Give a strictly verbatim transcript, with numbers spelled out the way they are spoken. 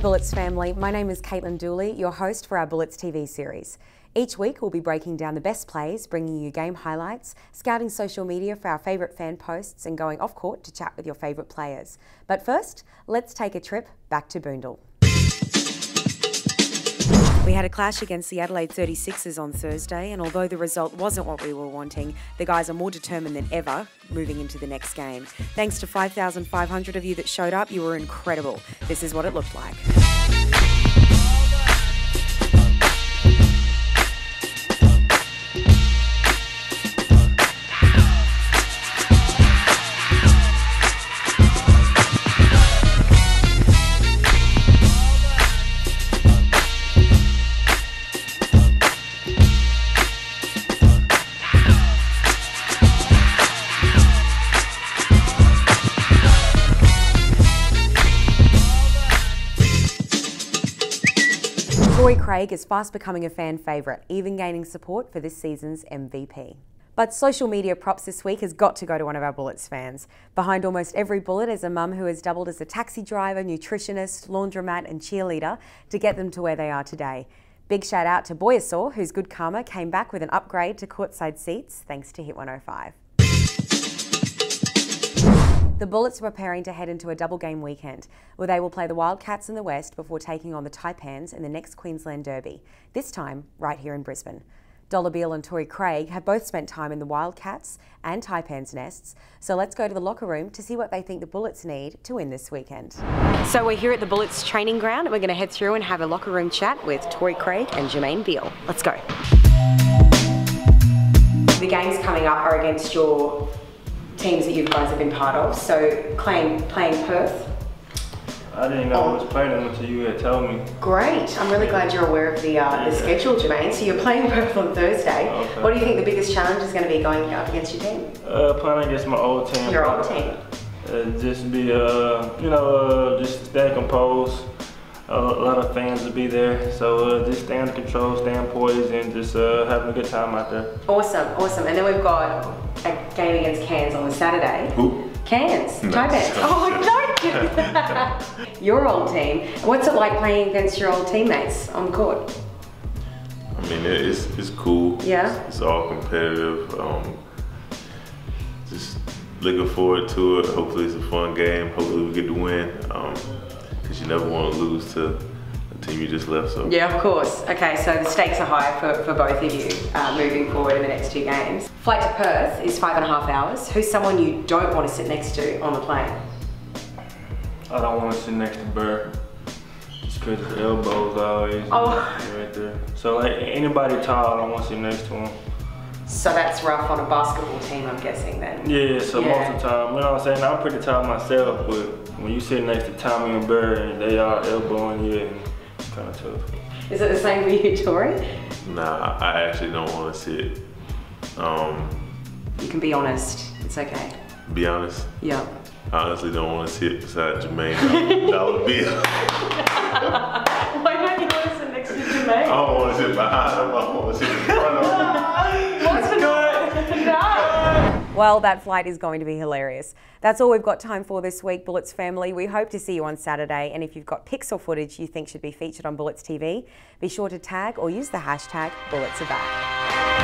Bullets family, my name is Caitlin Dooley, your host for our Bullets T V series. Each week we'll be breaking down the best plays, bringing you game highlights, scouting social media for our favourite fan posts and going off court to chat with your favourite players. But first, let's take a trip back to Boondall. We had a clash against the Adelaide thirty-sixers on Thursday, and although the result wasn't what we were wanting, the guys are more determined than ever moving into the next game. Thanks to five thousand five hundred of you that showed up, you were incredible. This is what it looked like. Torrey Craig is fast becoming a fan favourite, even gaining support for this season's M V P. But social media props this week has got to go to one of our Bullets fans. Behind almost every bullet is a mum who has doubled as a taxi driver, nutritionist, laundromat and cheerleader to get them to where they are today. Big shout out to Boyasaw, whose good karma came back with an upgrade to courtside seats thanks to Hit one oh five. The Bullets are preparing to head into a double game weekend where they will play the Wildcats in the West before taking on the Taipans in the next Queensland Derby, this time right here in Brisbane. Jermaine Beal and Torrey Craig have both spent time in the Wildcats and Taipans nests, so let's go to the locker room to see what they think the Bullets need to win this weekend. So we're here at the Bullets training ground and we're going to head through and have a locker room chat with Torrey Craig and Jermaine Beal. Let's go. The games coming up are against your teams that you guys have been part of, so playing, playing Perth. I didn't know oh. I was playing them until you were telling me. Great, I'm really glad you're aware of the, uh, yeah. the schedule, Jermaine. So you're playing Perth on Thursday. Okay. What do you think the biggest challenge is going to be going up against your team? Uh, playing against my old team. Your old team? Uh, just be, uh, you know, uh, just stay composed. A lot of fans will be there, so uh, just stay under control, stay poised, and just uh, having a good time out there. Awesome, awesome. And then we've got a game against Cairns on the Saturday. Who? Cairns, no, Taipans. Oh, don't do that. Your old team. What's it like playing against your old teammates on court? I mean, it's it's cool. Yeah. It's, it's all competitive. Um, just looking forward to it. Hopefully, it's a fun game. Hopefully, we get to win. Um, Because you never want to lose to a team you just left. So yeah, of course. Okay, so the stakes are high for, for both of you uh, moving forward in the next two games. Flight to Perth is five and a half hours. Who's someone you don't want to sit next to on the plane? I don't want to sit next to Burr. Just because the elbows always oh. right there. So like anybody tall, I don't want to sit next to him. So that's rough on a basketball team, I'm guessing then. Yeah, so yeah. most of the time, you know what I'm saying? I'm pretty tall myself, but when you sit next to Tommy and Bird and they all elbowing you, and it's kind of tough. Is it the same for you, Torrey? Nah, I actually don't want to sit. Um, you can be honest, it's okay. Be honest? Yeah. I honestly don't want to sit beside Jermaine. That would be Why don't you want to sit next to Jermaine? I don't want to sit behind him, I want to sit in front of him. Well, that flight is going to be hilarious. That's all we've got time for this week, Bullets family. We hope to see you on Saturday, and if you've got pixel footage you think should be featured on Bullets T V, be sure to tag or use the hashtag BulletsAreBack.